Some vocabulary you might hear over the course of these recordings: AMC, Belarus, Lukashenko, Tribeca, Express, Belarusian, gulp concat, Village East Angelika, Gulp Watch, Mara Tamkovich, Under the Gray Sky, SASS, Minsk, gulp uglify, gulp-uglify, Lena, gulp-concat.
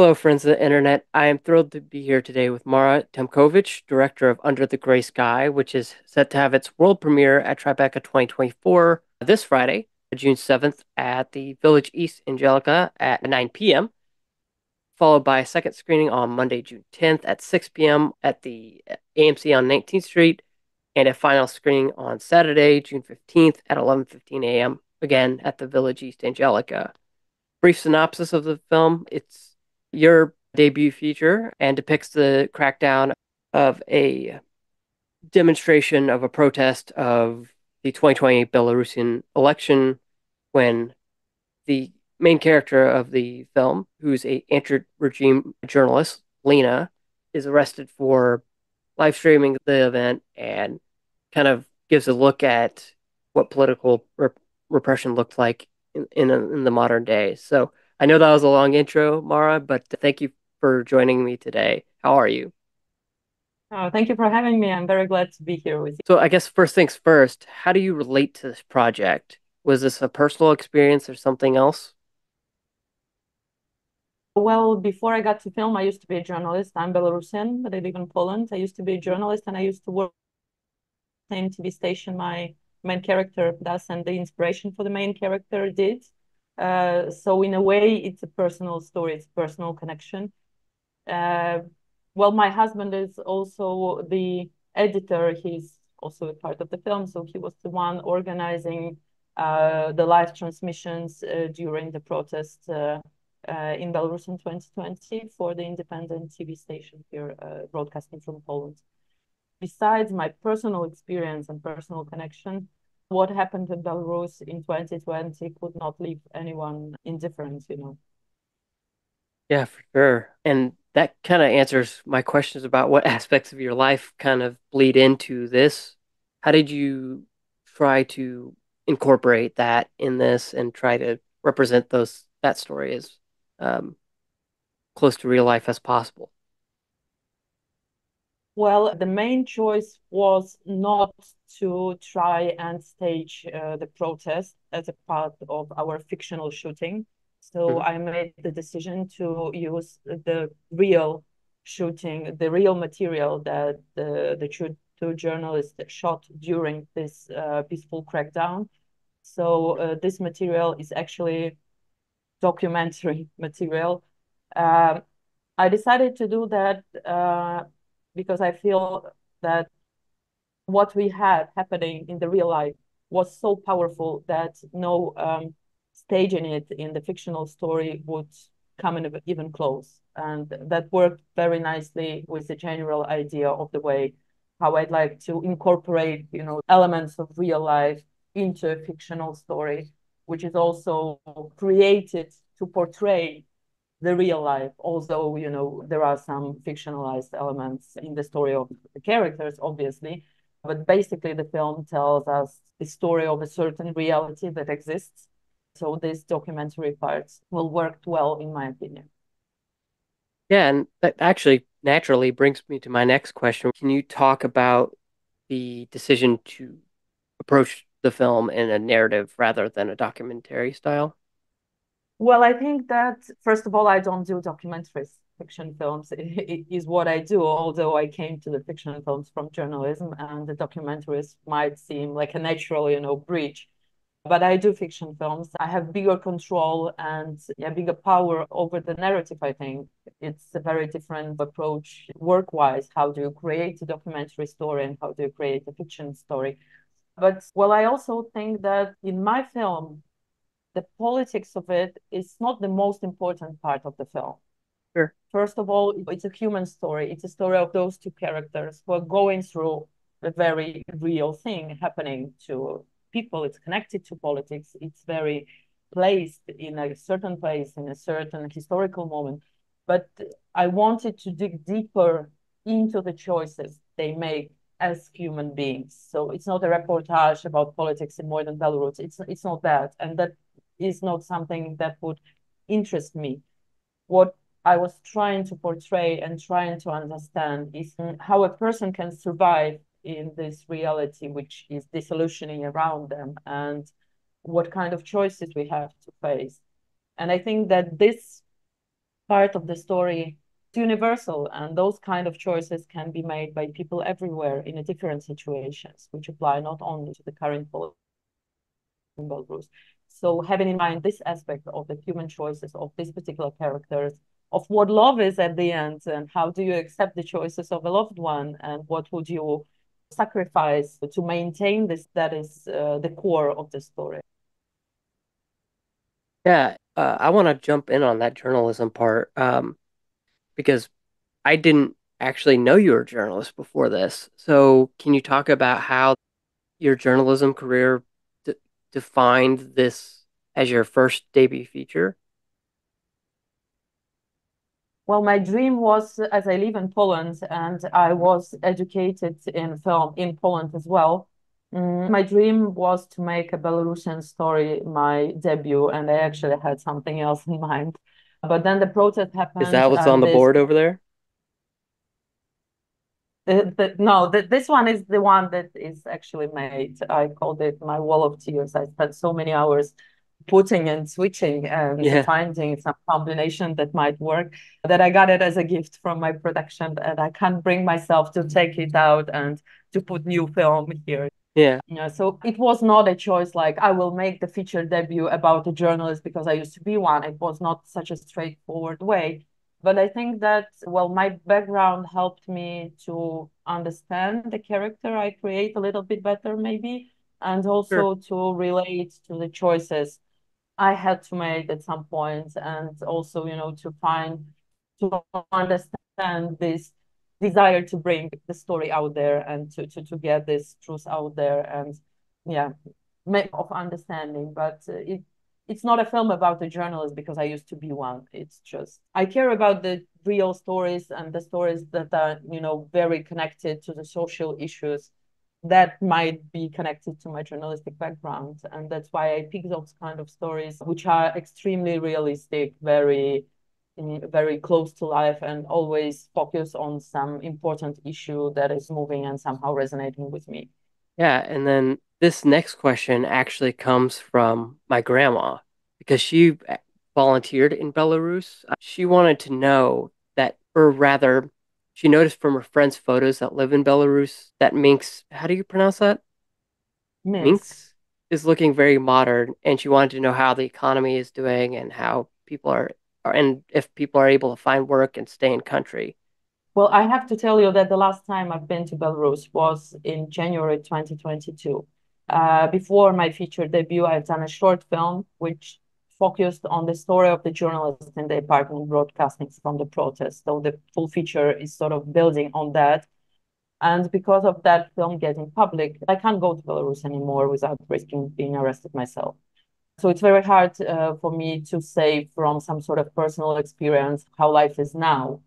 Hello, friends of the internet. I am thrilled to be here today with Mara Tamkovich, director of Under the Gray Sky, which is set to have its world premiere at Tribeca 2024 this Friday, June 7th, at the Village East Angelika at 9 p.m., followed by a second screening on Monday, June 10th at 6 p.m. at the AMC on 19th Street, and a final screening on Saturday, June 15th at 11:15 a.m., again at the Village East Angelika. Brief synopsis of the film. It's your debut feature and depicts the crackdown of a demonstration of a protest of the 2020 Belarusian election, when the main character of the film, who's a anti-regime journalist, Lena, is arrested for live streaming the event and kind of gives a look at what political repression looked like in the modern day. So I know that was a long intro, Mara, but thank you for joining me today. How are you? Oh, thank you for having me. I'm very glad to be here with you. So I guess first things first, how do you relate to this project? Was this a personal experience or something else? Well, before I got to film, I used to be a journalist. I'm Belarusian, but I live in Poland. I used to be a journalist and I used to work at the same TV station my main character does, and the inspiration for the main character did. So in a way, it's a personal story, it's a personal connection. Well, my husband is also the editor. He's also a part of the film. So he was the one organizing the live transmissions during the protest in Belarus in 2020 for the independent TV station here broadcasting from Poland. Besides my personal experience and personal connection, what happened in Belarus in 2020 could not leave anyone indifferent, you know. Yeah, for sure. And that kind of answers my questions about what aspects of your life kind of bleed into this. How did you try to incorporate that in this and try to represent that story as close to real life as possible? Well, the main choice was not to try and stage the protest as a part of our fictional shooting. So I made the decision to use the real shooting, the real material that the two journalists shot during this peaceful crackdown. So this material is actually documentary material. I decided to do that because I feel that what we had happening in the real life was so powerful that no staging it in the fictional story would come in even close. And that worked very nicely with the general idea of the way how I'd like to incorporate, you know, elements of real life into a fictional story, which is also created to portray the real life, although, you know, there are some fictionalized elements in the story of the characters, obviously. But basically, the film tells us the story of a certain reality that exists. So this documentary part will work well, in my opinion. Yeah, and that actually naturally brings me to my next question. Can you talk about the decision to approach the film in a narrative rather than a documentary style? Well, I think that, first of all, I don't do documentaries. Fiction films is what I do, although I came to the fiction films from journalism, and the documentaries might seem like a natural, you know, bridge. But I do fiction films. I have bigger control and bigger power over the narrative, I think. It's a very different approach work-wise. How do you create a documentary story and how do you create a fiction story? But, well, I also think that in my film, the politics of it is not the most important part of the film. Sure. First of all, it's a human story. It's a story of those two characters who are going through a very real thing happening to people. It's connected to politics. It's very placed in a certain place, in a certain historical moment. But I wanted to dig deeper into the choices they make as human beings. So it's not a reportage about politics in modern Belarus. It's not that. And that is not something that would interest me. What I was trying to portray and trying to understand is how a person can survive in this reality, which is dissolutioning around them, and what kind of choices we have to face. And I think that this part of the story. It's universal, and those kind of choices can be made by people everywhere in different situations, which apply not only to the current politics in Belarus. So having in mind this aspect of the human choices of these particular characters, of what love is at the end, and how do you accept the choices of a loved one, and what would you sacrifice to maintain this, that is the core of the story. Yeah, I want to jump in on that journalism part because I didn't actually know you were a journalist before this. So can you talk about how your journalism career defined this as your first debut feature? Well, my dream was, as I live in Poland and I was educated in film in Poland as well, my dream was to make a Belarusian story my debut, and I actually had something else in mind. But then the protest happened. Is that what's on the board over there? No, this one is the one that is actually made. I called it my wall of tears. I spent so many hours putting and switching and finding some combination that might work, that I got it as a gift from my production, and I can't bring myself to take it out and to put new film here. Yeah. You know, so it was not a choice like I will make the feature debut about a journalist because I used to be one. It was not such a straightforward way. But I think that, well, my background helped me to understand the character I create a little bit better maybe, and also to relate to the choices I had to make at some point, and also, you know, to understand this desire to bring the story out there and to get this truth out there, and yeah, of understanding. But it's not a film about a journalist because I used to be one. It's just, I care about the real stories and the stories that are, you know, very connected to the social issues that might be connected to my journalistic background. And that's why I pick those kind of stories, which are extremely realistic, very, very close to life, and always focus on some important issue that is moving and somehow resonating with me. Yeah. And then this next question actually comes from my grandma, because she volunteered in Belarus. She wanted to know that, or rather, she noticed from her friends' photos that live in Belarus that Minsk, how do you pronounce that? Minsk. Minsk is looking very modern, and she wanted to know how the economy is doing and how people are and if people are able to find work and stay in country. Well, I have to tell you that the last time I've been to Belarus was in January 2022. Before my feature debut, I've done a short film which focused on the story of the journalist in the apartment broadcasting from the protest. So the full feature is sort of building on that. And because of that film getting public, I can't go to Belarus anymore without risking being arrested myself. So it's very hard for me to say from some sort of personal experience how life is now.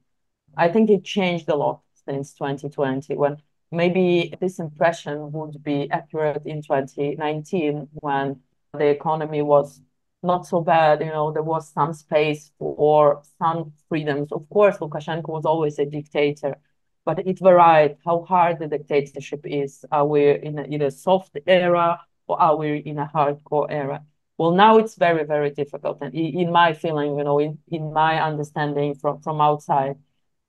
I think it changed a lot since 2020, when maybe this impression would be accurate in 2019, when the economy was not so bad, you know, there was some space for some freedoms. Of course, Lukashenko was always a dictator, but it varied how hard the dictatorship is. Are we in a soft era, or are we in a hardcore era? Well, now it's very, very difficult. And in my feeling, you know, in my understanding from outside,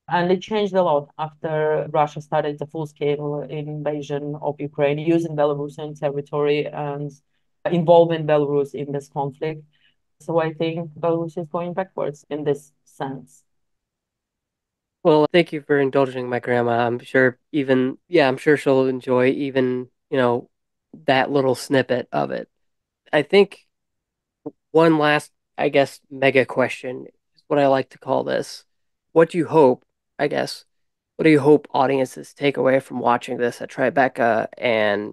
and it changed a lot after Russia started the full-scale invasion of Ukraine, using Belarusian territory and involving Belarus in this conflict. So I think Belarus is going backwards in this sense. Well, thank you for indulging my grandma. I'm sure she'll enjoy even, you know, that little snippet of it. I think one last, I guess, mega question is what I like to call this. What do you hope audiences take away from watching this at Tribeca, and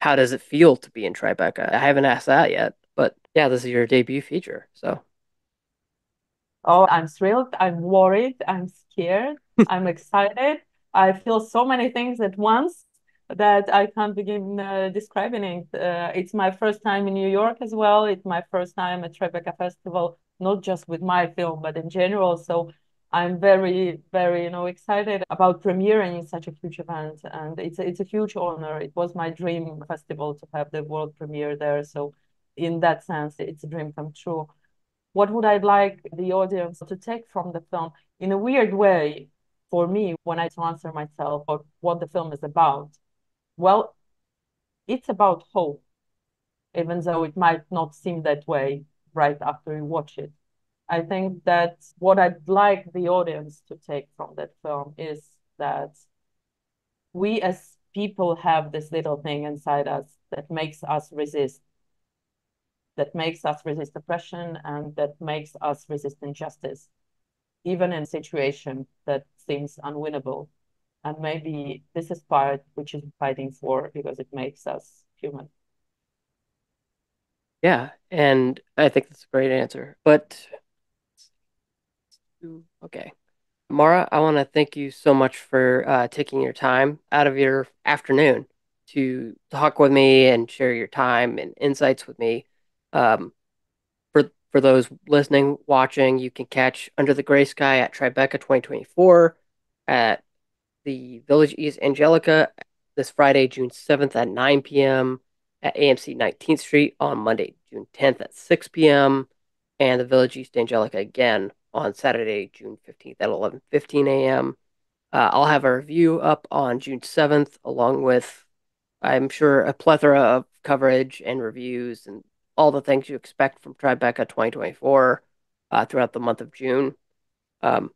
how does it feel to be in Tribeca? I haven't asked that yet, but yeah, this is your debut feature, so. Oh, I'm thrilled. I'm worried. I'm scared. I'm excited. I feel so many things at once that I can't begin describing it. It's my first time in New York as well. It's my first time at Tribeca Festival, not just with my film, but in general. So I'm very, very, you know, excited about premiering such a huge event, and it's a huge honor. It was my dream festival to have the world premiere there. So in that sense, it's a dream come true. What would I like the audience to take from the film? In a weird way, for me, when I answer myself about what the film is about, well, it's about hope, even though it might not seem that way right after you watch it. I think that what I'd like the audience to take from that film is that we as people have this little thing inside us that makes us resist. That makes us resist oppression and that makes us resist injustice, even in a situation that seems unwinnable. And maybe this is part which is fighting for because it makes us human. Yeah, and I think that's a great answer. But okay, Mara, I want to thank you so much for taking your time out of your afternoon to talk with me and share your time and insights with me. For those listening, watching, you can catch Under the Gray Sky at Tribeca 2024 at the Village East Angelika this Friday, June 7th at 9 p.m. at AMC 19th Street on Monday, June 10th at 6 p.m. and the Village East Angelika again on Saturday, June 15th at 11:15 a.m. I'll have a review up on June 7th along with, I'm sure, a plethora of coverage and reviews and all the things you expect from Tribeca 2024 throughout the month of June. I'll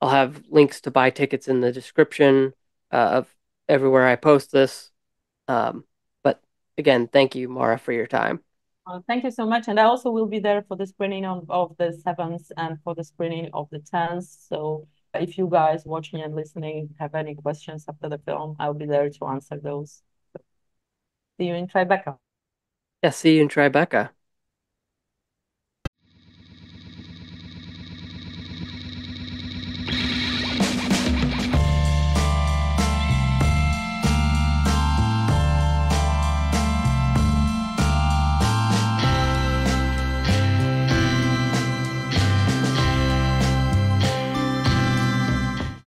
have links to buy tickets in the description of everywhere I post this. But again, thank you, Mara, for your time. Thank you so much. And I also will be there for the screening of the 7th and for the screening of the 10th. So if you guys watching and listening have any questions after the film, I'll be there to answer those. See you in Tribeca. Yeah, see you in Tribeca.